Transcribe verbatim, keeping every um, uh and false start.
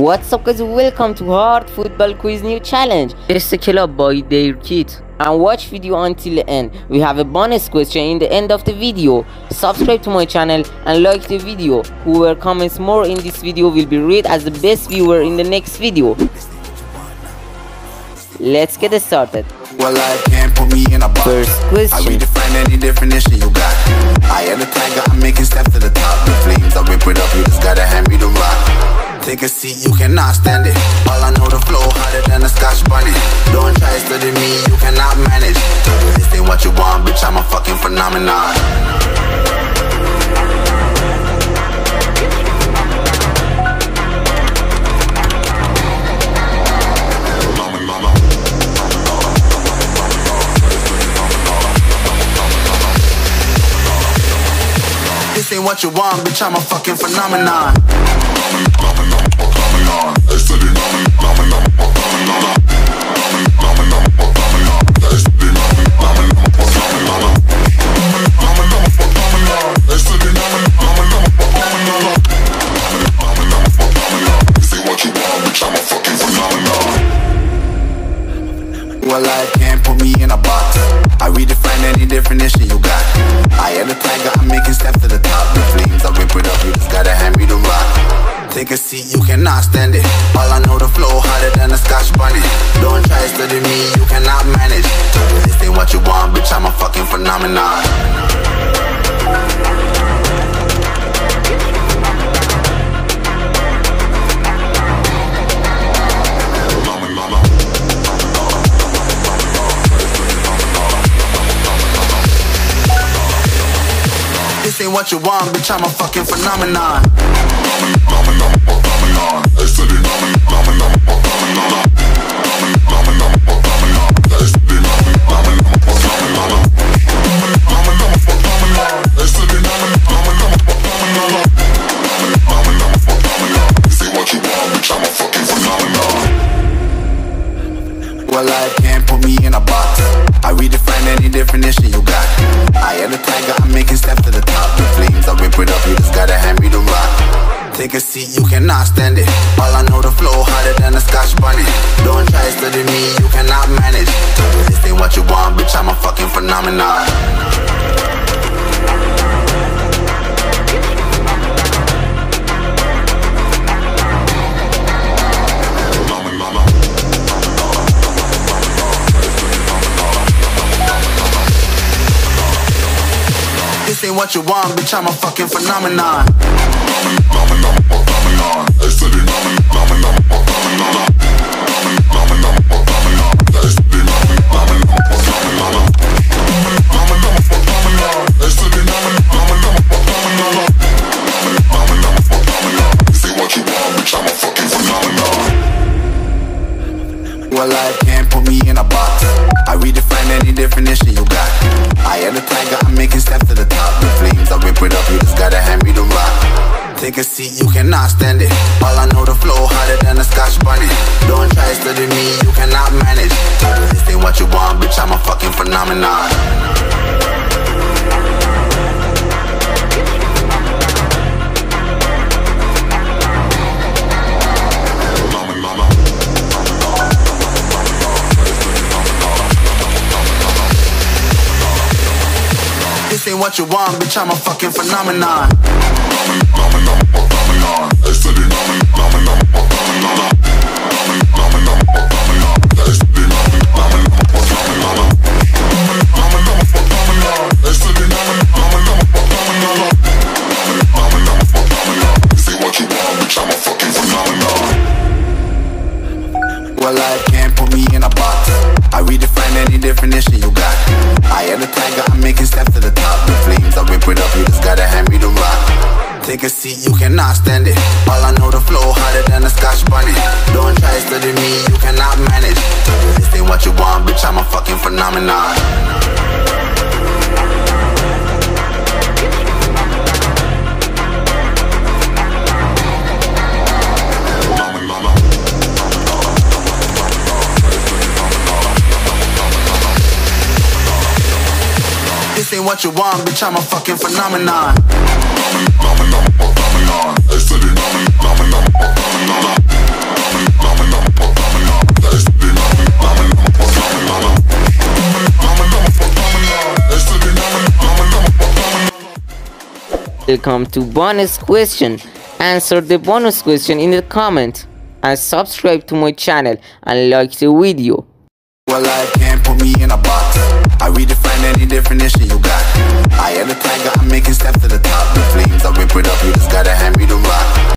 What's up guys, welcome to Hard Football Quiz New Challenge. Guess the club by their kit and watch video until the end. We have a bonus question in the end of the video. Subscribe to my channel and like the video. Whoever comments more in this video will be read as the best viewer in the next video. Let's get it started. Well, I can't put me in a box. First question. I redefine any definition you got. I am the tiger, I'm making steps to the top. The flames, I whip it up, you just gotta hand me the rock. Take a seat, you cannot stand it. All I know, the flow harder than a scotch bunny. Don't try studying me, you cannot manage. This ain't what you want, bitch, I'm a fucking phenomenon. This ain't what you want, bitch, I'm a fucking phenomenon. Well, I can't put me in a box. I redefine any definition you got. I am the tiger, I'm making steps to the top. The flames, I whip it up, you just gotta hand me the rock. Take a seat, you cannot stand it. All I know, the flow harder than a scotch bunny. Don't try study me, you cannot manage. This ain't what you want, bitch, I'm a fucking phenomenon. This ain't what you want, bitch, I'm a fucking phenomenon. This ain't what you want, bitch, I'm a fucking phenomenon. Well, I can't put me in a box. I redefine any definition you got. I am the tiger, I'm making steps to the top. The flames, I whip it up, you just gotta hand me the rock. Take a seat, you cannot stand it. All I know, the flow harder than a scotch bunny. Don't try studying me, you cannot manage. This ain't what you want, bitch, I'm a fucking phenomenon. This ain't what you want, bitch, I'm a fucking phenomenon. This ain't what you want, bitch, I'm a fucking phenomenon. Well, I can't put me in a box. I redefine any definition you got. I am the tiger, I'm making steps to the top. The flames, I whip it up, you just gotta hand me the rock. Take a seat, you cannot stand it. All I know, the flow harder than a scotch bunny. Don't try studying me, you cannot manage. This ain't what you want, bitch, I'm a fucking phenomenon. This ain't what you want, bitch, I'm a fucking phenomenon. This ain't what you want, bitch, I'm a fucking phenomenon. Well, I can't put me in a box. I redefine any definition you got. I am the tiger, I'm making steps to the top. The flames, I whip it up, you just gotta hand me the rock. Take a seat, you cannot stand it. All I know, the flow harder than a scotch bunny. Don't try studying me, you cannot manage. This ain't what you want, bitch, I'm a fucking phenomenon. This ain't what you want, bitch, I'm a fucking phenomenon. Phenomenon, phenomenon, phenomenon, phenomenon, phenomenon, phenomenon. Welcome to bonus question. Answer the bonus question in the comment and subscribe to my channel and like the video. Well, I can't put me in a box.